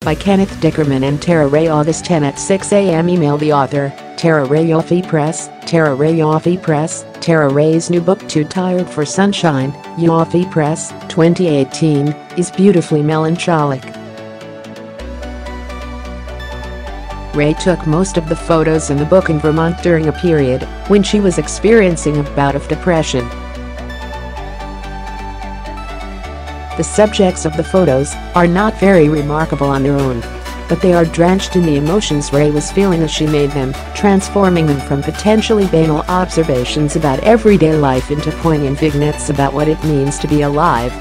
By Kenneth Dickerman and Tara Wray, August 10 at 6 a.m. Email the author, Tara Wray, Yoffy Press. Tara Wray, Yoffy Press. Tara Wray's new book Too Tired for Sunshine, Yoffy Press, 2018, is beautifully melancholic. Wray took most of the photos in the book in Vermont during a period when she was experiencing a bout of depression. The subjects of the photos are not very remarkable on their own, but they are drenched in the emotions Wray was feeling as she made them, transforming them from potentially banal observations about everyday life into poignant vignettes about what it means to be alive.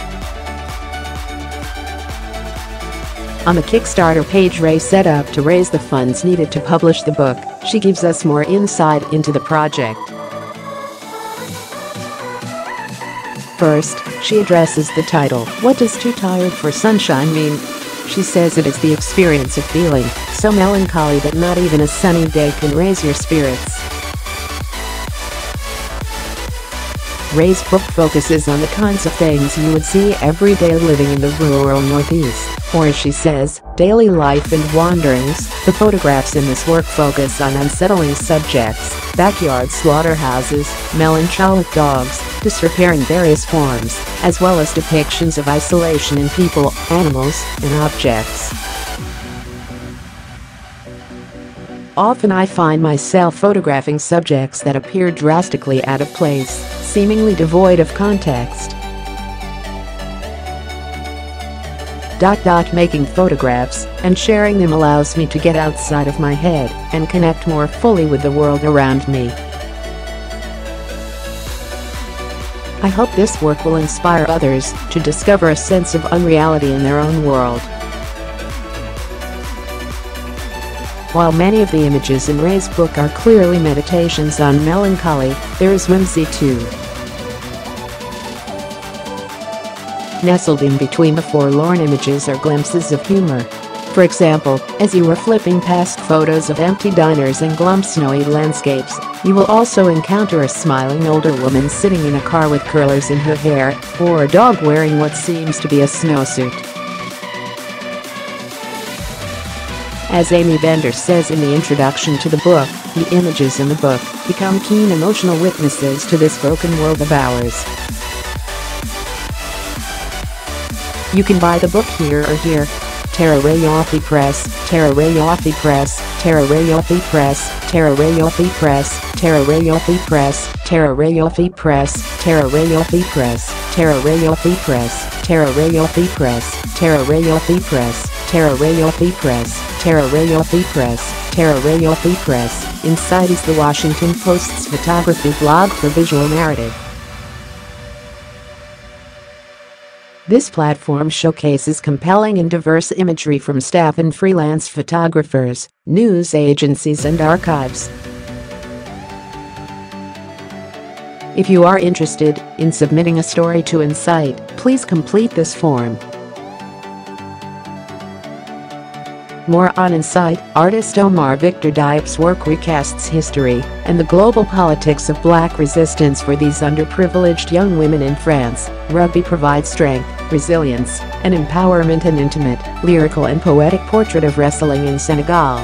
On the Kickstarter page Wray set up to raise the funds needed to publish the book, she gives us more insight into the project. First, she addresses the title, "What does Too Tired for Sunshine mean?" She says it is the experience of feeling so melancholy that not even a sunny day can raise your spirits. Wray's book focuses on the kinds of things you would see every day living in the rural Northeast, or as she says, daily life and wanderings. The photographs in this work focus on unsettling subjects: backyard slaughterhouses, melancholic dogs, disrepair in various forms, as well as depictions of isolation in people, animals, and objects. Often I find myself photographing subjects that appear drastically out of place, seemingly devoid of context. Making photographs and sharing them allows me to get outside of my head and connect more fully with the world around me. I hope this work will inspire others to discover a sense of unreality in their own world. While many of the images in Wray's book are clearly meditations on melancholy, there is whimsy too. Nestled in between the forlorn images are glimpses of humor. For example, as you are flipping past photos of empty diners and glum snowy landscapes, you will also encounter a smiling older woman sitting in a car with curlers in her hair, or a dog wearing what seems to be a snowsuit. As Amy Bender says in the introduction to the book, the images in the book become keen emotional witnesses to this broken world of ours. You can buy the book here or here. Tara Wray, Yoffy Press. Tara Wray, Yoffy Press. Tara Wray, Yoffy Press. Tara Wray, Yoffy Press. Tara Wray, Yoffy Press. Tara Wray, Yoffy Press. Tara Wray, Yoffy Press. Tara Wray, Yoffy Press. Tara Wray, Yoffy Press. Tara Wray, Yoffy Press. Tara Wray, Yoffy Press. Tara Wray, Yoffy Press. Tara Wray, Yoffy Press. Incite is the Washington Post's photography blog for visual narrative. This platform showcases compelling and diverse imagery from staff and freelance photographers, news agencies, and archives. If you are interested in submitting a story to Incite, please complete this form. More on Incite. Artist Omar Victor Diop's work recasts history and the global politics of black resistance for these underprivileged young women in France. Rugby provides strength, resilience, and empowerment, an intimate, lyrical and poetic portrait of wrestling in Senegal.